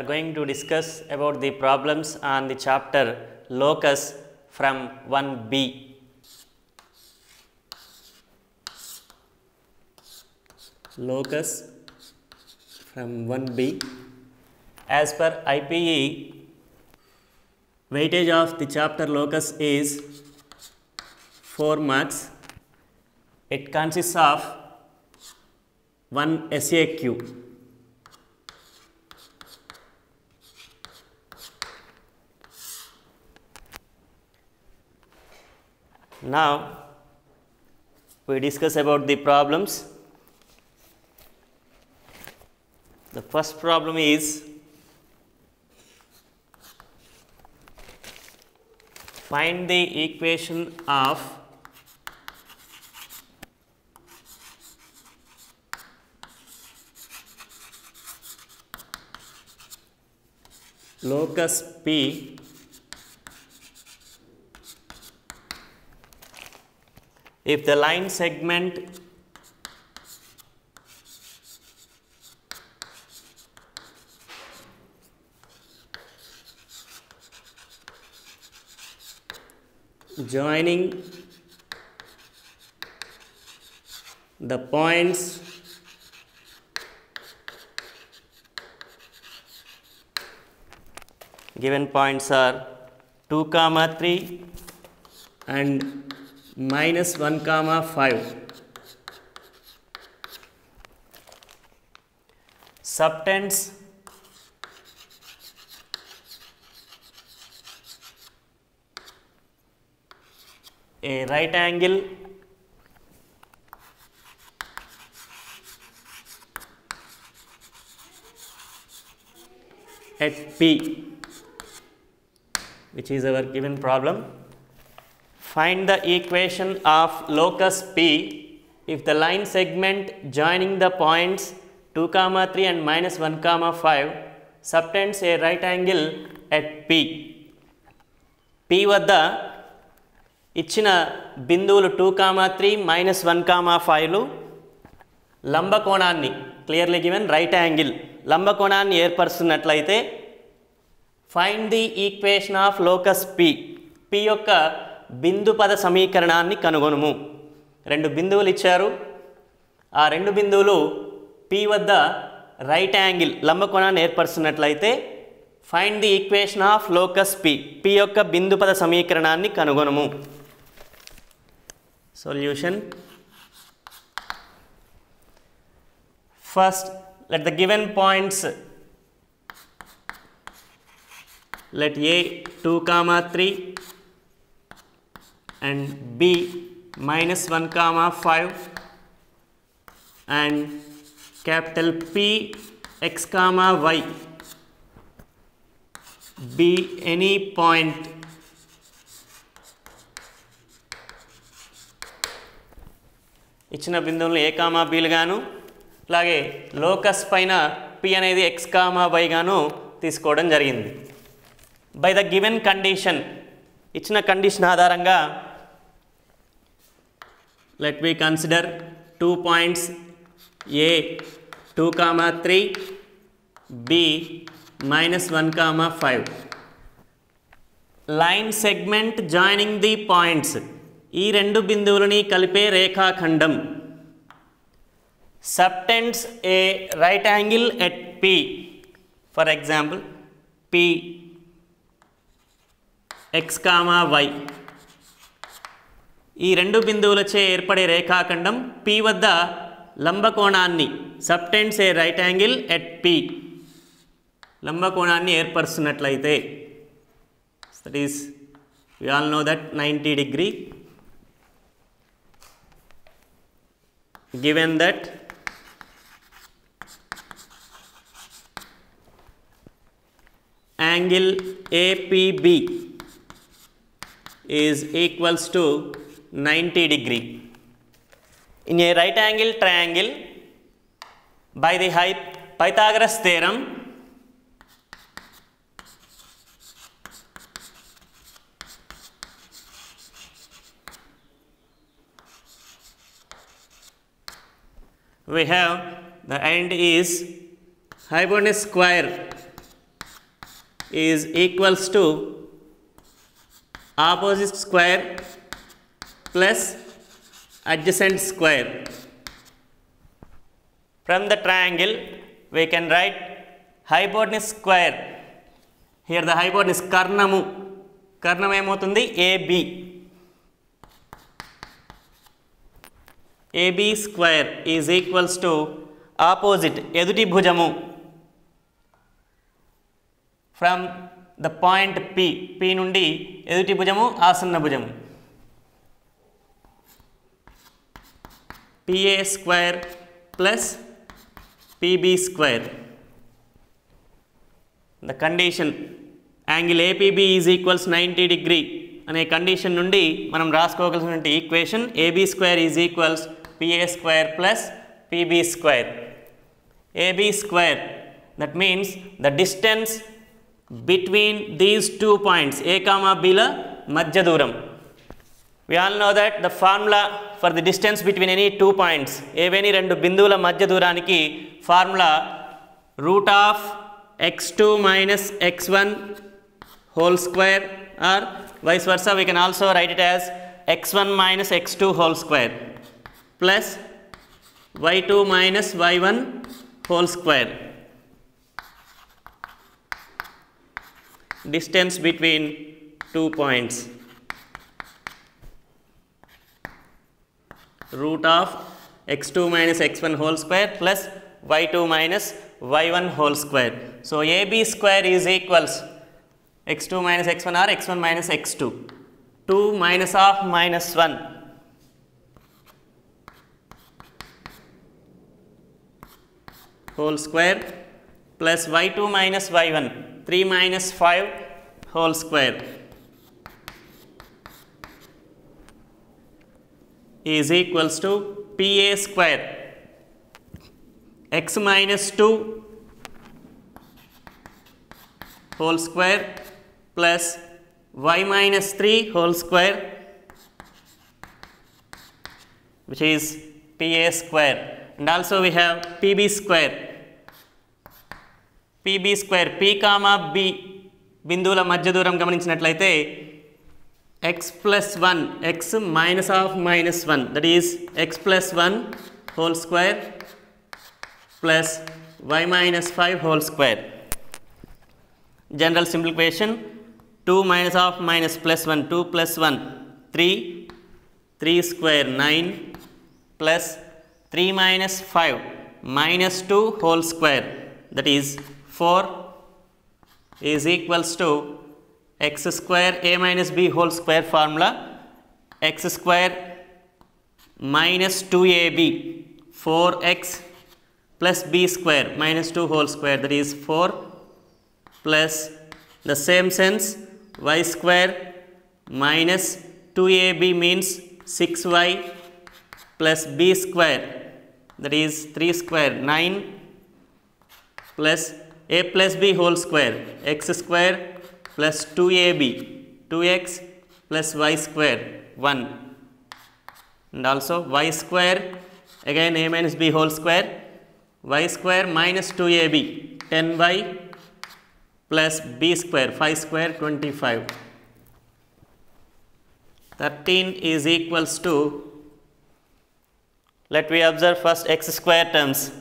are going to discuss about the problems on the chapter locus from 1b. Locus from 1b. As per IPE, weightage of the chapter locus is 4 marks. It consists of 1 SAQ, Now we discuss about the problems. The first problem is find the equation of locus P if the line segment joining the points given points are 2, 3 and -1, 5. Subtends a right angle at P, which is our given problem. Find the equation of locus P if the line segment joining the points 2, 3 and -1, 5 subtends a right angle at P. P vada ఇచ్చిన బిందువులు 2, 3 -1, 5లు లంబకోణాన్ని clearly given right angle లంబకోణాన్ని ఏర్పరుస్తున్నట్లయితే find the equation of locus P. P యొక్క బిందుపద సమీకరణాన్ని కనుగొనుము. 2 బిందువులు ఇచ్చారు. ఆ 2 బిందువులు P వద్ద రైట్ యాంగిల్ లంబకోణాన్ని ఏర్పరుస్తున్నట్లయితే find the equation of locus P. P యొక్క బిందుపద సమీకరణాన్ని కనుగొనుము. Solution. First, let the given points, let A 2, 3 and B -1, 5 and capital P x, y be any point ఇచ్చిన బిందువులను a, b గాను అలాగే లోకస్ పైన p అనేది x, y గాను తీసుకోవడం జరిగింది. బై ద గివెన్ కండిషన్, ఇచ్చిన కండిషన్ ఆధారంగా let we consider 2 points a 2, 3 b -1, 5. Line segment joining the points ఈ 2 బిందువులని కలిపే రేఖాఖండం subtends a right angle at P. For example P x, y ఈ 2 బిందువులచే ఏర్పడే రేఖాఖండం P వద్ద లంబకోణాన్ని subtends a right angle at P లంబకోణాన్ని ఏర్పరుస్తున్నట్లయితే that is we all know that 90 degree. Given that angle APB is equals to 90 degree. In a right angle triangle, by the Pythagoras theorem, we have the end is hypotenuse square is equals to opposite square plus adjacent square. From the triangle we can write hypotenuse square. Here the hypotenuse karnam emotundi AB square is equals to opposite eduti bhujamu from the point P nundi eduti bhujamu asanna bhujamu PA square plus PB square. The condition angle APB is equals 90 degree ane condition nundi manam raskovalinante equation AB square is equals PA square plus PB square. AB square, that means the distance between these two points A comma B la madhya dooram. We all know that the formula for the distance between any two points, eveni rendu binduvula madhya dooraniki formula root of x2 minus x1 whole square, or vice versa we can also write it as x1 minus x2 whole square plus y2 minus y1 whole square. Distance between two points root of x2 minus x1 whole square plus y2 minus y1 whole square. So, AB square is equals x2 minus x1 or x1 minus x2. 2 minus of minus 1. Whole square plus y2 minus y1. 3 minus 5 whole square is equals to PA square x minus 2 whole square plus y minus 3 whole square, which is PA square. And also we have PB square. PB square, P comma B bindula madhya dooram gamaninchinnatlayite x plus 1, x minus of minus 1, that is x plus 1 whole square plus y minus 5 whole square. General simple equation, 2 minus of minus plus 1, 2 plus 1, 3, 3 square 9 plus 3 minus 5 minus 2 whole square, that is 4 is equals to x square a minus b whole square formula, x square minus 2ab 4x plus b square minus 2 whole square, that is 4 plus the same sense y square minus 2ab means 6y plus b square, that is 3 square 9 plus a plus b whole square, x square plus 2ab 2x plus y square 1, and also y square again a minus b whole square, y square minus 2ab 10y plus b square 5 square 25. 13 is equals to, let we observe first x square terms,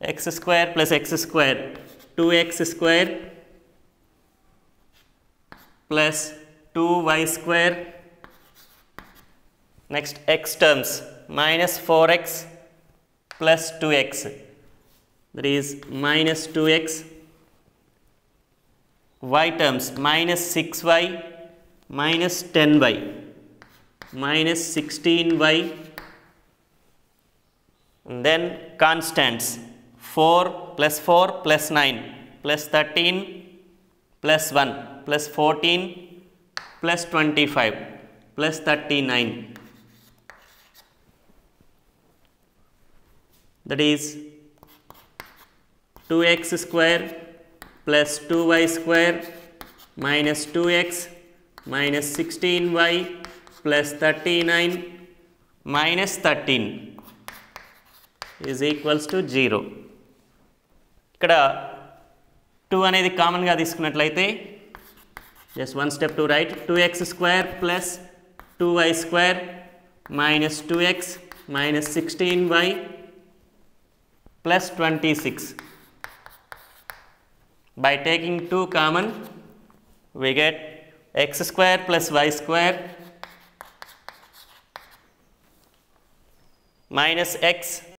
x square plus x square 2x square plus 2y square, next x terms minus 4x plus 2x, that is minus 2x, y terms minus 6y minus 10y minus 16y, and then constants 4 plus 4 plus 9 plus 13 plus 1 plus 14 plus 25 plus 39, that is 2x square plus 2y square minus 2x minus 16y plus 39 minus 13 is equals to 0. ఇక్కడ 2 అనేది common గా తీసుకున్నట్లయితే just one step to right 2x square plus 2y square minus 2x minus 16y plus 26. By taking 2 common we get x square plus y square minus x